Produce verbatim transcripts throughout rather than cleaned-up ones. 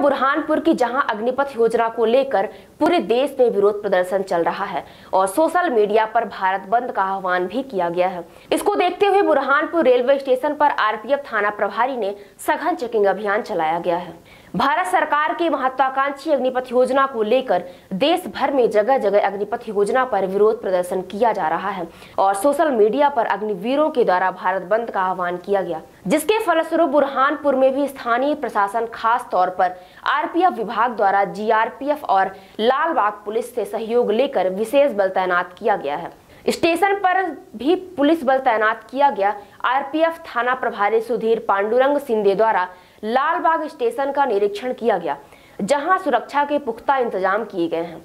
बुरहानपुर की जहां अग्निपथ योजना को लेकर पूरे देश में विरोध प्रदर्शन चल रहा है और सोशल मीडिया पर भारत बंद का आह्वान भी किया गया है। इसको देखते हुए बुरहानपुर रेलवे स्टेशन पर आरपीएफ थाना प्रभारी ने सघन चेकिंग अभियान चलाया गया है। भारत सरकार की महत्वाकांक्षी अग्निपथ योजना को लेकर देश भर में जगह जगह अग्निपथ योजना पर विरोध प्रदर्शन किया जा रहा है और सोशल मीडिया पर अग्निवीरों के द्वारा भारत बंद का आह्वान किया गया, जिसके फलस्वरूप बुरहानपुर में भी स्थानीय प्रशासन खास तौर पर आरपीएफ विभाग द्वारा जीआरपीएफ और लालबाग पुलिस से सहयोग लेकर विशेष बल तैनात किया गया है। स्टेशन पर भी पुलिस बल तैनात किया गया। आरपीएफ थाना प्रभारी सुधीर पांडुरंग सिंधे द्वारा लालबाग स्टेशन का निरीक्षण किया गया, जहां सुरक्षा के पुख्ता इंतजाम किए गए हैं।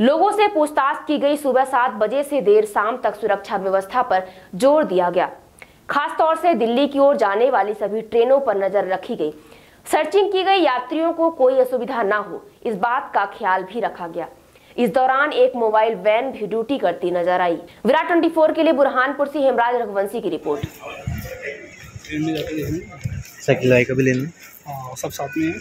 लोगों से पूछताछ की गई। सुबह सात बजे से देर शाम तक सुरक्षा व्यवस्था पर जोर दिया गया। खासतौर से दिल्ली की ओर जाने वाली सभी ट्रेनों पर नजर रखी गई, सर्चिंग की गई। यात्रियों को कोई असुविधा ना हो, इस बात का ख्याल भी रखा गया। इस दौरान एक मोबाइल वैन भी ड्यूटी करती नजर आई। विराट चौबीस के लिए बुरहानपुर से हेमराज रघुवंशी की रिपोर्ट। साइकिल आएगा भी लेना, सब साथ में है।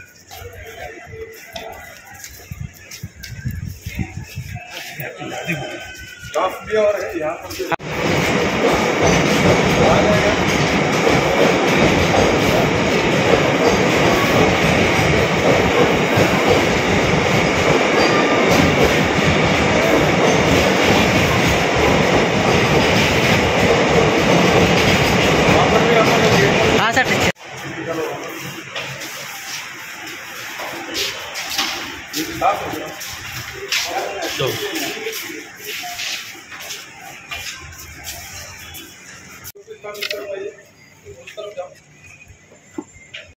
Let's go.